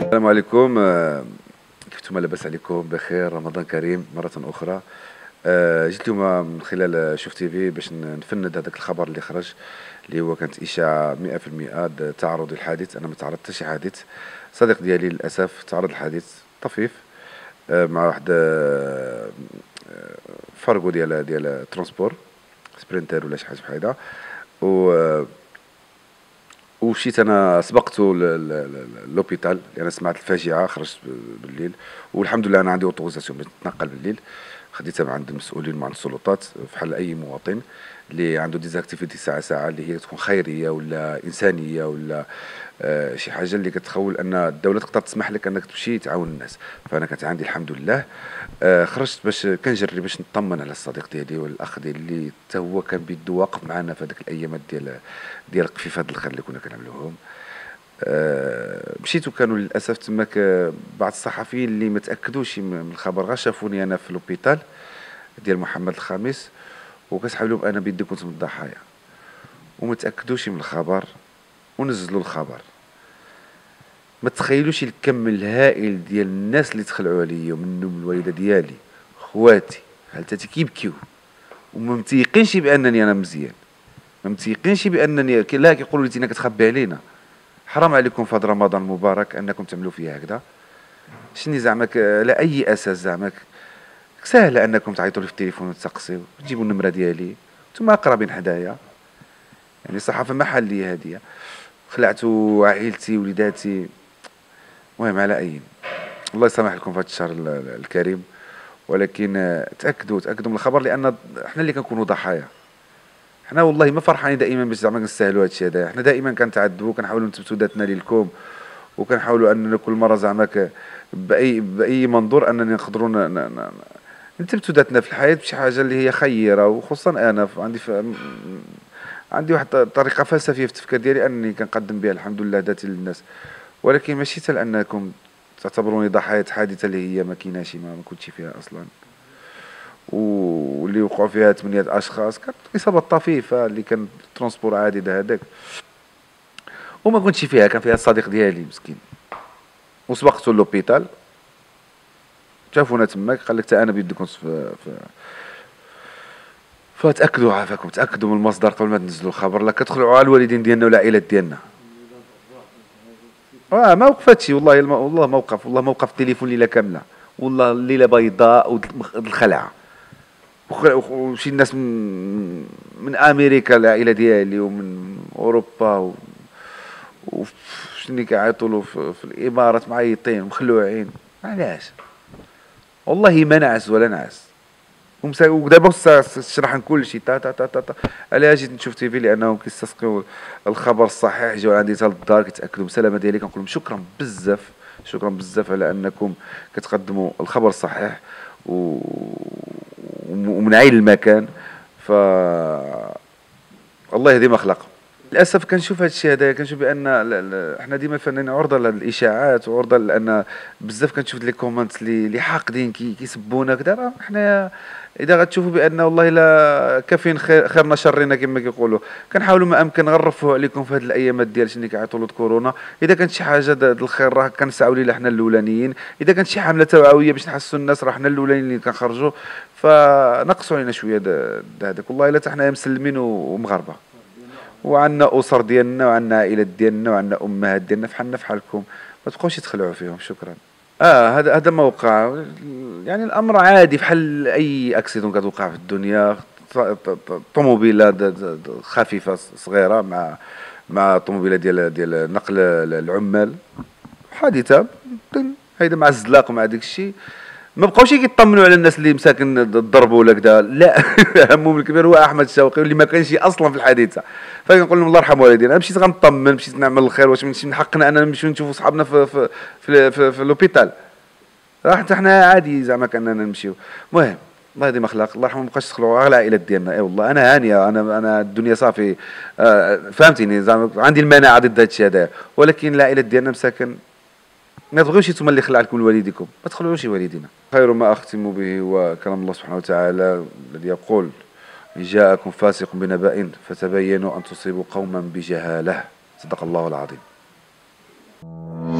السلام عليكم، كيفتما؟ لاباس عليكم؟ بخير، رمضان كريم مرة أخرى. جيت اليوم من خلال شوفتيفي باش نفند هذاك الخبر اللي خرج، اللي هو كانت إشاعة 100% تعرض الحادث. أنا ما تعرضتش لحادث، صديق ديالي للأسف تعرض لحادث طفيف مع واحد فارغو ديال ترونسبور سبرينتر ولا شي حاجة بحال هذا، ومشيت انا سبقته لوبيتال لان سمعت الفاجعه. خرجت بالليل والحمد لله انا عندي اوتوريزاسيون باش نتنقل بالليل، خديتها مع عند المسؤولين مع السلطات بحال اي مواطن اللي عنده ديزاكتيفيتي ساعه اللي هي تكون خيريه ولا انسانيه ولا شي حاجه اللي كتخول ان الدوله تقدر تسمح لك انك تمشي تعاون الناس. فانا كانت عندي الحمد لله، خرجت باش كنجري باش نطمن على الصديق ديالي والاخ ديالي اللي حتى هو كان بيدو واقف معنا في هذيك الايامات ديال قفيفات الخير اللي كنا كنعملوهم. مشيت وكانوا للاسف تماك بعض الصحفيين اللي ما تاكدوش من الخبر، غير شافوني انا في الوبيتال ديال محمد الخامس وكتحاول لهم انا بيدي كنت من الضحايا وما تاكدوش من الخبر ونزلوا الخبر. ما تخيلوش الكم الهائل ديال الناس اللي تخلعوا عليا، منهم الوالده ديالي، خواتي، خالتاتي كيبكيو وما متيقينش بانني انا مزيان، ما متيقينش بانني لا كيقولوا لي انت كتخبي علينا. حرام عليكم في هذا رمضان المبارك انكم تعملوا فيها هكذا. شني زعما لا اي اساس، زعما ساهله انكم تعيطوا لي في التليفون وتسقسيو وتجيبوا النمره ديالي، نتوما قرابين حدايا، يعني صحافه محليه هاديه. خلعتوا عائلتي وليداتي. المهم على اي، الله يسامح لكم في هذا الشهر الكريم، ولكن تاكدوا من الخبر لان حنا اللي كنكونوا ضحايا. حنا والله ما فرحانين دائما باش زعما نستاهلوا هادشي هذا، حنا دائما كنتعذبوا، كنحاولوا نثبتوا ذاتنا للكوم، وكنحاولوا اننا كل مره زعما باي منظور اننا نقدروا نثبتوا ذاتنا في الحياه بشي حاجه اللي هي خيره. وخصوصا انا عندي واحد طريقه فلسفيه في التفكير ديالي انني كنقدم بها الحمد لله ذاتي للناس، ولكن ماشي حتى لانكم تعتبروني ضحايا حادثه اللي هي ما كايناش، ما كنتش فيها اصلا، واللي وقعوا فيها 8 اشخاص. كانت اصابه طفيفه اللي كان ترونسبور عادي ده هذاك، وما كنتش فيها، كان فيها الصديق ديالي مسكين وسبقته لوبيتال. شافونا تماك قال لك تا انا بيدي كنت فتاكدوا، عافاكم تاكدوا من المصدر قبل ما تنزلوا الخبر، لا كتخلعوا على الوالدين ديالنا ولا العائلات ديالنا. ما وقفتش والله، والله ما وقف، والله ما وقف التليفون ليله كامله، والله الليله بيضاء والخلعه. وشي الناس من امريكا، العائله ديالي، ومن اوروبا، وشني كيعيطوا له في الامارات، معيطين مخلوعين. علاش؟ والله ما نعس ولا نعس، ودابا شرحن كل شيء تا تا تا تا تا. علاش جيت نشوف تيفي؟ لانهم كيستسقيو الخبر الصحيح، جاو عندي حتى للدار كيتاكدوا بالسلامه ديالي. كنقول لهم شكرا بزاف، شكرا بزاف على انكم كتقدموا الخبر الصحيح ومن عين المكان. ف الله يهدي ما خلق. للاسف كنشوف هذا الشيء هذايا، كنشوف بان حنا ديما فنانين عرضه لهذ الاشاعات، وعرضه لان بزاف كنشوف لي كومنت اللي حاقدين كيسبونا كذا. راه حنا اذا غتشوفوا بان والله الا كافين خيرنا شرنا كما كيقولوا، كنحاولوا ما امكن نرفعوا عليكم في هذه الايامات ديال شنو كيعيطوا له كورونا. اذا كانت شي حاجه الخير راه كنسعوا ليه حنا الاولانيين، اذا كانت شي حمله توعويه باش نحسوا الناس راه حنا الاولانيين اللي كنخرجوا، فنقصوا علينا شويه هذاك. والله الا حتى حنا مسلمين ومغاربه، وعندنا اسر ديالنا، وعندنا عائلات ديالنا، وعندنا امهات ديالنا، فحالنا فحالكم، ما تبقاوش تخلعوا فيهم. شكرا. هذا ما وقع، يعني الامر عادي بحال اي اكسيدون كتوقع في الدنيا. طوموبيله خفيفه صغيره مع طوموبيله ديال نقل العمال، حادثه هيدا مع الزلاق ومع داك الشيء. ما بقاوش كيطمنوا على الناس اللي مساكن ضربوا ولا كذا، لا همهم الكبير هو احمد شوقي واللي ما كانش اصلا في الحادثه. فكنقول لهم الله يرحم والدينا، مشيت غنطمن، مشيت نعمل الخير. واش من حقنا اننا نمشيو نشوفوا صحابنا في لوبيتال؟ راه حتى حنا عادي زعما كاننا نمشيو. المهم الله يهدي ما خلق، الله يرحمهم، ما بقاش تخلعوا على العائلات ديالنا. اي والله انا هانيه، انا الدنيا صافي، فهمتيني، زعما عندي المناعه ضد هذا الشيء هذا، ولكن العائلات ديالنا مساكن ما تبغيوش انتم اللي خلق لكم لوالديكم، ما تخلعوش والدينا. خير ما اختم به هو كلام الله سبحانه وتعالى الذي يقول: إن جاءكم فاسق بنبأ فتبينوا أن تصيبوا قوما بجهالة. صدق الله العظيم.